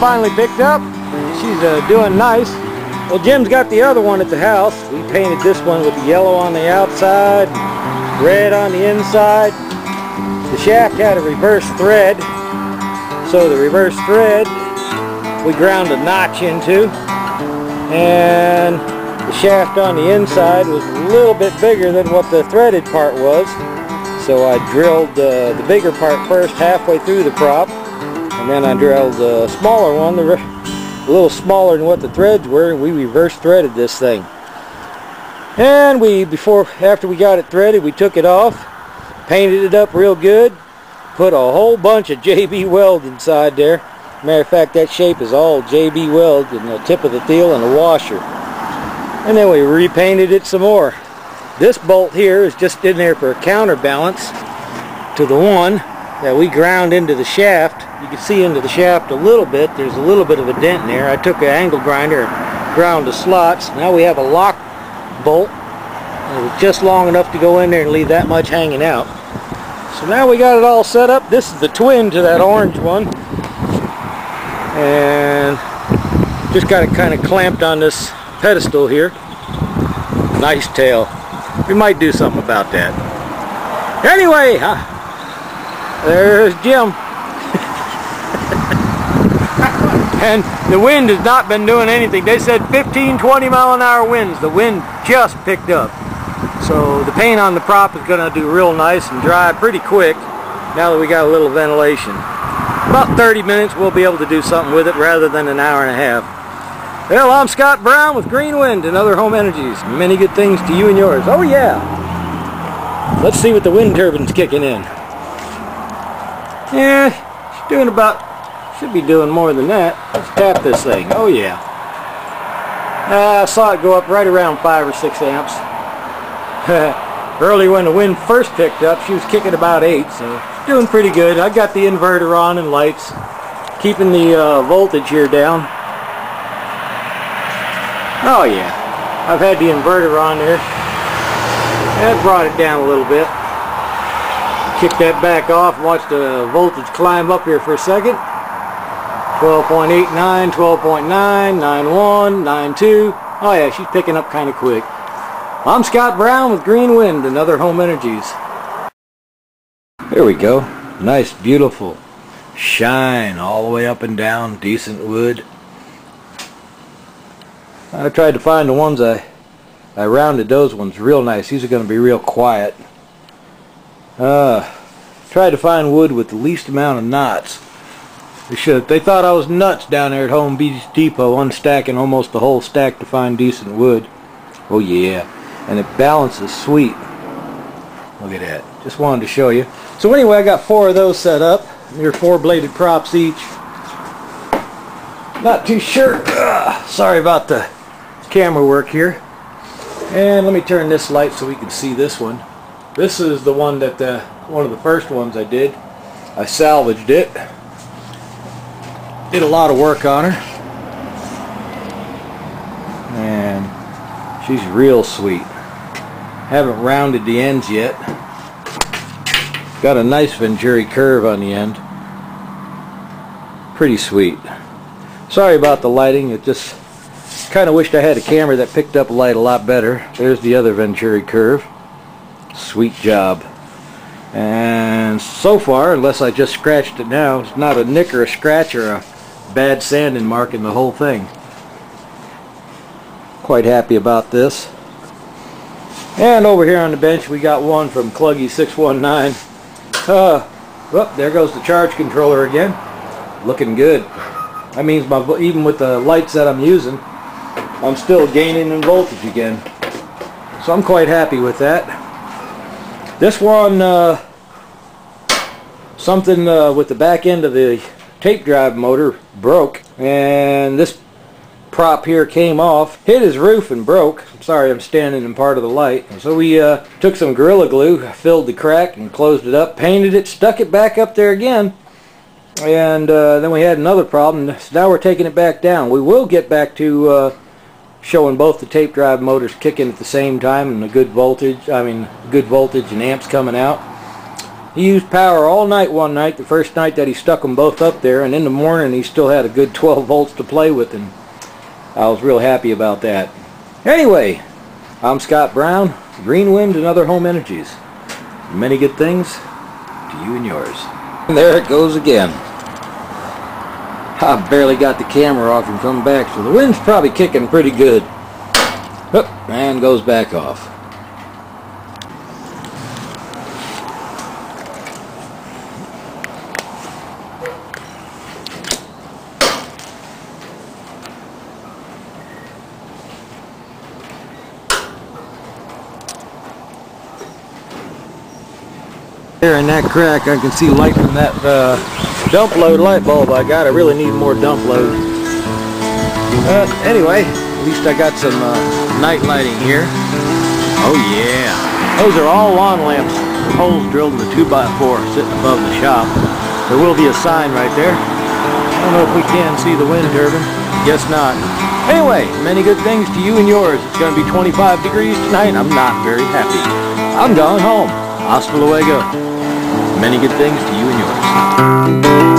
Finally picked up. She's doing nice. Well, Jim's got the other one at the house. We painted this one with the yellow on the outside, red on the inside. The shaft had a reverse thread, so the reverse thread we ground a notch into, and the shaft on the inside was a little bit bigger than what the threaded part was, so I drilled the bigger part first halfway through the prop. And then I drilled the smaller one, a little smaller than what the threads were, and we reverse threaded this thing. And after we got it threaded, we took it off, painted it up real good, put a whole bunch of JB Weld inside there. Matter of fact, that shape is all JB Weld, and the tip of the deal and the washer. And then we repainted it some more. This bolt here is just in there for a counterbalance to the one that we ground into the shaft. You can see into the shaft a little bit. There's a little bit of a dent in there. I took an angle grinder and ground the slots. Now we have a lock bolt just long enough to go in there and leave that much hanging out. So now we got it all set up. This is the twin to that orange one, and just got it kind of clamped on this pedestal here. Nice tail. We might do something about that. Anyway, there's Jim. And the wind has not been doing anything. They said 15-20 mile an hour winds. The wind just picked up. So the paint on the prop is going to do real nice and dry pretty quick now that we got a little ventilation. About 30 minutes we'll be able to do something with it rather than an hour and a half. Well, I'm Scott Brown with Green Wind and Other Home Energies. Many good things to you and yours. Oh yeah! Let's see what the wind turbine's kicking in. Yeah, should be doing more than that. Let's tap this thing. Oh yeah. I saw it go up right around 5 or 6 amps. Early when the wind first picked up, she was kicking about 8, so doing pretty good. I got the inverter on and lights, keeping the voltage here down. Oh yeah. I've had the inverter on there. That brought it down a little bit. Kick that back off, watch the voltage climb up here for a second. 12.89, 12.9, 91, 92. Oh yeah, she's picking up kind of quick. I'm Scott Brown with Green Wind and Other Home Energies. There we go. Nice, beautiful shine all the way up and down, decent wood. I tried to find the ones I rounded those ones real nice. These are going to be real quiet. Tried to find wood with the least amount of knots. They thought I was nuts down there at Home Depot unstacking almost the whole stack to find decent wood. Oh yeah, and it balances sweet. Look at that. Just wanted to show you. So anyway, I got 4 of those set up. They're 4 bladed props each. Not too sure. Sorry about the camera work here. And let me turn this light so we can see this one. This is the one that one of the first ones I did. I salvaged it. Did a lot of work on her. And she's real sweet. Haven't rounded the ends yet. Got a nice Venturi curve on the end. Pretty sweet. Sorry about the lighting. It just kind of wished I had a camera that picked up light a lot better. There's the other Venturi curve. Sweet job. And so far, unless I just scratched it now, it's not a nick or a scratch or a bad sanding mark in the whole thing. Quite happy about this. And over here on the bench we got one from Cluggy619. Well, there goes the charge controller again. Looking good. That means even with the lights that I'm using, I'm still gaining in voltage again. So I'm quite happy with that. This one, something with the back end of the tape drive motor broke, and this prop here came off, hit his roof and broke. I'm sorry, I'm standing in part of the light. So we took some Gorilla Glue, filled the crack and closed it up, painted it, stuck it back up there again, and then we had another problem. So now we're taking it back down. We will get back to showing both the tape drive motors kicking at the same time and a good voltage, and amps coming out. He used power all night one night, the first night that he stuck them both up there, and in the morning he still had a good 12 volts to play with, and I was real happy about that. Anyway, I'm Scott Brown, Green Wind and Other Home Energies. Many good things to you and yours. And there it goes again. I barely got the camera off and come back, so the wind's probably kicking pretty good. And goes back off. There in that crack, I can see light from that dump load light bulb I got. I really need more dump load. Anyway, at least I got some night lighting here. Oh yeah. Those are all lawn lamps, holes drilled in the 2x4 sitting above the shop. There will be a sign right there. I don't know if we can see the wind turbine. Guess not. Anyway, many good things to you and yours. It's going to be 25 degrees tonight. I'm not very happy. I'm going home. Hasta luego. Many good things to you and yours.